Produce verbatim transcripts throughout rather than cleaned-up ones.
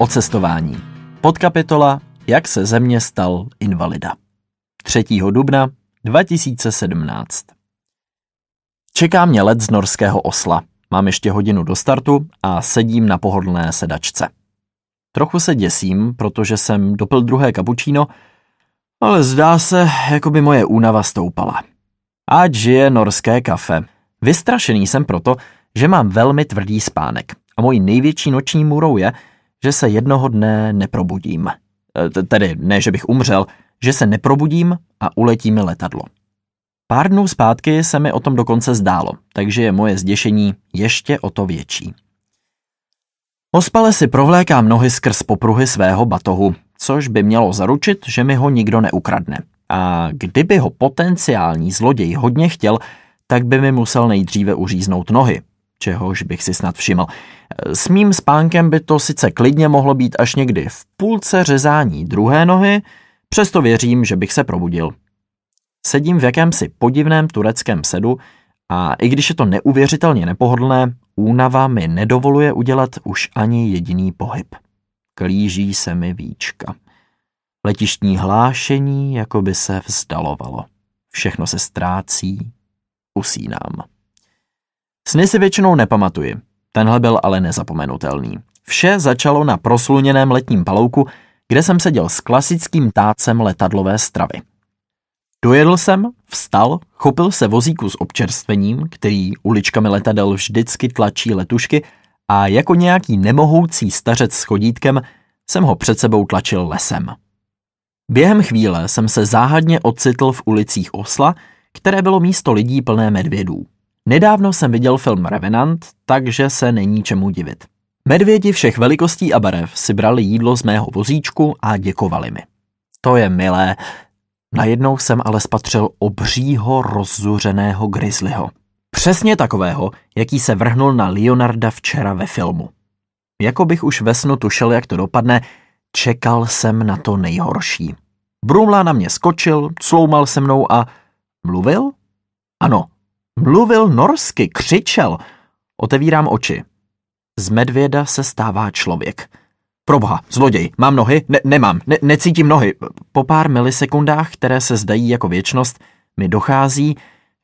o cestování. Podkapitola Jak se ze mě stal invalida. třetího dubna dva tisíce sedmnáct. Čeká mě let z norského Osla. Mám ještě hodinu do startu a sedím na pohodlné sedačce. Trochu se děsím, protože jsem dopil druhé kapučíno, ale zdá se, jako by moje únava stoupala. Ať žije norské kafe. Vystrašený jsem proto, že mám velmi tvrdý spánek a mojí největší noční můrou je, že se jednoho dne neprobudím. Tedy ne, že bych umřel, že se neprobudím a uletí mi letadlo. Pár dnů zpátky se mi o tom dokonce zdálo, takže je moje zděšení ještě o to větší. Ospale si provlékám nohy skrz popruhy svého batohu, což by mělo zaručit, že mi ho nikdo neukradne. A kdyby ho potenciální zloděj hodně chtěl, tak by mi musel nejdříve uříznout nohy, čehož bych si snad všiml. S mým spánkem by to sice klidně mohlo být až někdy v půlce řezání druhé nohy, přesto věřím, že bych se probudil. Sedím v jakémsi podivném tureckém sedu a i když je to neuvěřitelně nepohodlné, únava mi nedovoluje udělat už ani jediný pohyb. Klíží se mi víčka. Letištní hlášení jako by se vzdalovalo. Všechno se ztrácí. Usínám. Sny si většinou nepamatuji. Tenhle byl ale nezapomenutelný. Vše začalo na prosluněném letním palouku, kde jsem seděl s klasickým tácem letadlové stravy. Dojedl jsem, vstal, chopil se vozíku s občerstvením, který uličkami letadel vždycky tlačí letušky, a jako nějaký nemohoucí stařec s chodítkem jsem ho před sebou tlačil lesem. Během chvíle jsem se záhadně ocitl v ulicích Osla, které bylo místo lidí plné medvědů. Nedávno jsem viděl film Revenant, takže se není čemu divit. Medvědi všech velikostí a barev si brali jídlo z mého vozíčku a děkovali mi. To je milé. Najednou jsem ale spatřil obřího rozzuřeného grizzlyho. Přesně takového, jaký se vrhnul na Leonarda včera ve filmu. Jako bych už ve snu tušil, jak to dopadne, čekal jsem na to nejhorší. Brumlá na mě skočil, cloumal se mnou a... Mluvil? Ano, mluvil norsky, křičel. Otevírám oči. Z medvěda se stává člověk. Proboha, zloděj, mám nohy? Ne, nemám, ne, necítím nohy. Po pár milisekundách, které se zdají jako věčnost, mi dochází,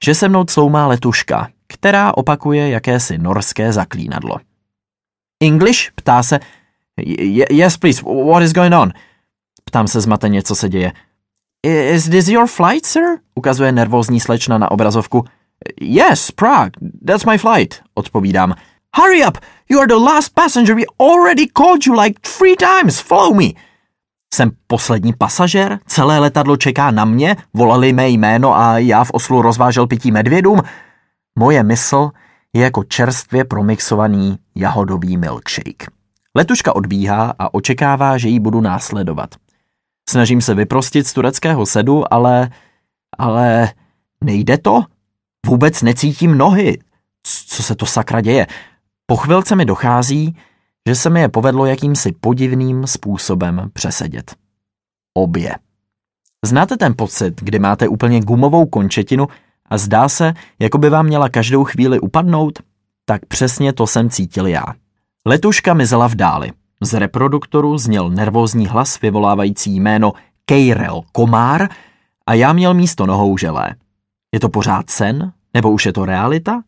že se mnou cloumá letuška, která opakuje jakési norské zaklínadlo. English? Ptá se. Yes, please, what is going on? Ptám se zmateně, co se děje. Is this your flight, sir? Ukazuje nervózní slečna na obrazovku. Yes, Prague, that's my flight, odpovídám. Hurry up! You are the last passenger. We already called you like three times. Follow me. Jsem poslední pasažér, celé letadlo čeká na mě, volali mé jméno a já v Oslu rozvážel pití medvědům. Moje mysl je jako čerstvě promixovaný jahodový milkshake. Letuška odbíhá a očekává, že ji budu následovat. Snažím se vyprostit z tureckého sedu, ale... ale... nejde to? Vůbec necítím nohy. Co se to sakra děje? Po chvilce mi dochází, že se mi je povedlo jakýmsi podivným způsobem přesedět. Obě. Znáte ten pocit, kdy máte úplně gumovou končetinu a zdá se, jako by vám měla každou chvíli upadnout? Tak přesně to jsem cítil já. Letuška mizela v dáli. Z reproduktoru zněl nervózní hlas vyvolávající jméno Karel Kovář a já měl místo nohou želé. Je to pořád sen? Nebo už je to realita?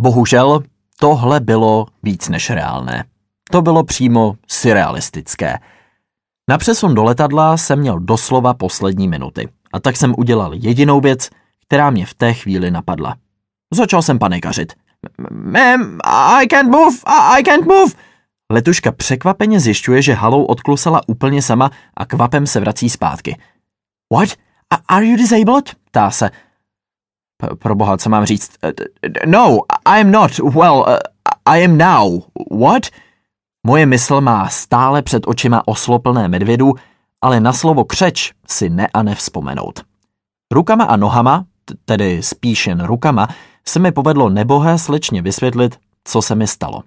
Bohužel... tohle bylo víc než reálné. To bylo přímo surrealistické. Na přesun do letadla jsem měl doslova poslední minuty a tak jsem udělal jedinou věc, která mě v té chvíli napadla. Začal jsem panikařit. Ma'am, I can't move, I can't move. Letuška překvapeně zjišťuje, že halou odklusala úplně sama a kvapem se vrací zpátky. What? Are you disabled? Ptá se. Proboha, co mám říct? No, I am not. Well, I am now. What? Moje mysl má stále před očima Oslo plné medvědů, ale na slovo křeč si ne a nevzpomenout. Rukama a nohama, tedy spíš jen rukama, se mi povedlo nebohé slečně vysvětlit, co se mi stalo.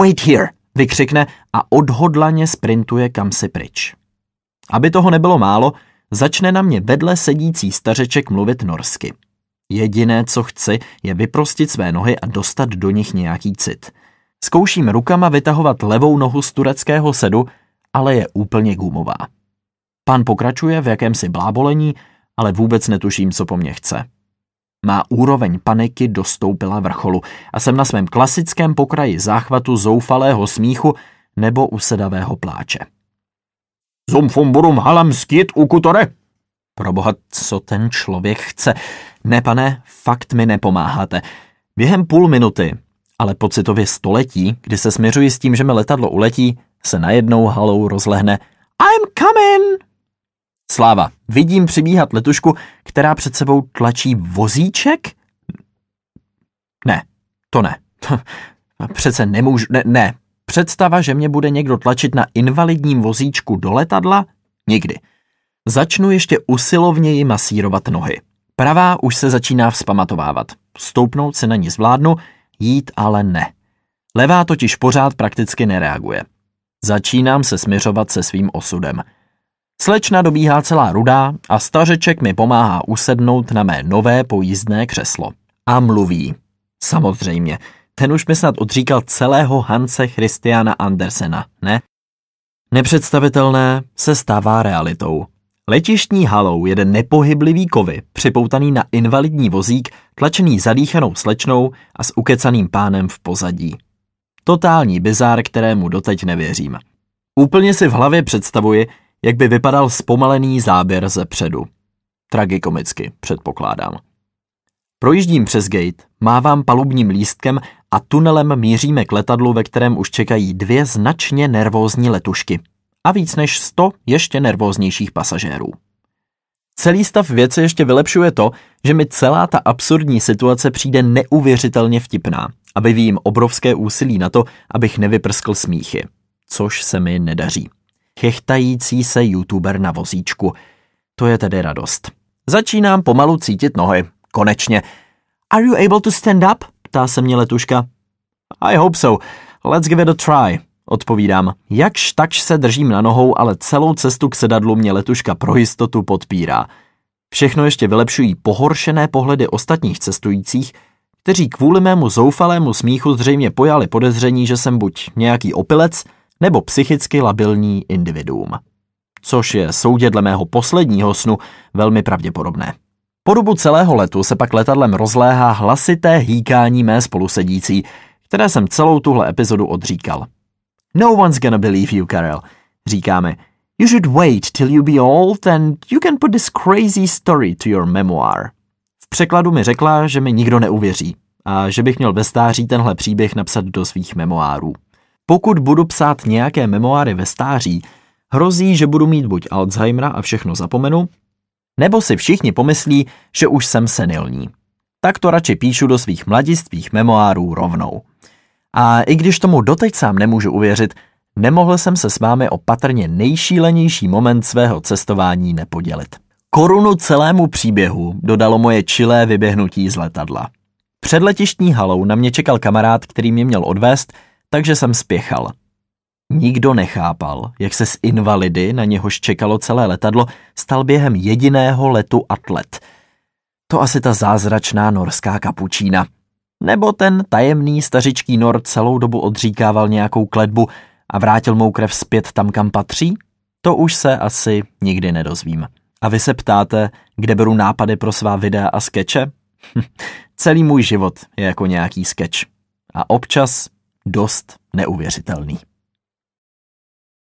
Wait here, vykřikne a odhodlaně sprintuje kam si pryč. Aby toho nebylo málo, začne na mě vedle sedící stařeček mluvit norsky. Jediné, co chci, je vyprostit své nohy a dostat do nich nějaký cit. Zkouším rukama vytahovat levou nohu z tureckého sedu, ale je úplně gumová. Pan pokračuje v jakémsi blábolení, ale vůbec netuším, co po mně chce. Má úroveň paniky dostoupila vrcholu a jsem na svém klasickém pokraji záchvatu zoufalého smíchu nebo usedavého pláče. Zumfumburum halam skýt u kutore! Proboha, co ten člověk chce? Ne, pane, fakt mi nepomáháte. Během půl minuty, ale pocitově století, kdy se směřuji s tím, že mi letadlo uletí, se najednou halou rozlehne I'm coming! Sláva, vidím přibíhat letušku, která před sebou tlačí vozíček? Ne, to ne. Přece nemůžu, ne, ne. Představa, že mě bude někdo tlačit na invalidním vozíčku do letadla? Nikdy. Začnu ještě usilovněji masírovat nohy. Pravá už se začíná vzpamatovávat. Stoupnout se na ní zvládnu, jít ale ne. Levá totiž pořád prakticky nereaguje. Začínám se směřovat se svým osudem. Slečna dobíhá celá rudá a stařeček mi pomáhá usednout na mé nové pojízdné křeslo. A mluví. Samozřejmě. Ten už mi snad odříkal celého Hanse Christiana Andersena, ne? Nepředstavitelné se stává realitou. Letištní halou jede nepohyblivý kovy, připoutaný na invalidní vozík, tlačený zadýchanou slečnou a s ukecaným pánem v pozadí. Totální bizár, kterému doteď nevěřím. Úplně si v hlavě představuji, jak by vypadal zpomalený záběr ze předu. Tragikomicky, předpokládám. Projíždím přes gate, mávám palubním lístkem a tunelem míříme k letadlu, ve kterém už čekají dvě značně nervózní letušky a víc než sto ještě nervóznějších pasažérů. Celý stav věci ještě vylepšuje to, že mi celá ta absurdní situace přijde neuvěřitelně vtipná a vyvíjím obrovské úsilí na to, abych nevyprskl smíchy, což se mi nedaří. Chechtající se youtuber na vozíčku. To je tedy radost. Začínám pomalu cítit nohy. Konečně. Are you able to stand up? Ptá se mě letuška. I hope so. Let's give it a try. Odpovídám. Jakž takž se držím na nohou, ale celou cestu k sedadlu mě letuška pro jistotu podpírá. Všechno ještě vylepšují pohoršené pohledy ostatních cestujících, kteří kvůli mému zoufalému smíchu zřejmě pojali podezření, že jsem buď nějaký opilec, nebo psychicky labilní individuum. Což je soudě dle mého posledního snu velmi pravděpodobné. Po dobu celého letu se pak letadlem rozléhá hlasité hýkání mé spolusedící, které jsem celou tuhle epizodu odříkal. No one's gonna believe you, Karel, říkáme. You should wait till you be old and you can put this crazy story to your memoir. V překladu mi řekla, že mi nikdo neuvěří a že bych měl ve stáří tenhle příběh napsat do svých memoárů. Pokud budu psát nějaké memoáry ve stáří, hrozí, že budu mít buď Alzheimera a všechno zapomenu, nebo si všichni pomyslí, že už jsem senilní. Tak to radši píšu do svých mladistvých memoárů rovnou. A i když tomu doteď sám nemůžu uvěřit, nemohl jsem se s vámi o patrně nejšílenější moment svého cestování nepodělit. Korunu celému příběhu dodalo moje čilé vyběhnutí z letadla. Před letištní halou na mě čekal kamarád, který mě měl odvést, takže jsem spěchal. Nikdo nechápal, jak se z invalidy, na něhož čekalo celé letadlo, stal během jediného letu atlet. To asi ta zázračná norská kapučína. Nebo ten tajemný stařičký Nor celou dobu odříkával nějakou kletbu a vrátil mou krev zpět tam, kam patří? To už se asi nikdy nedozvím. A vy se ptáte, kde beru nápady pro svá videa a skeče? Celý můj život je jako nějaký skeč. A občas dost neuvěřitelný.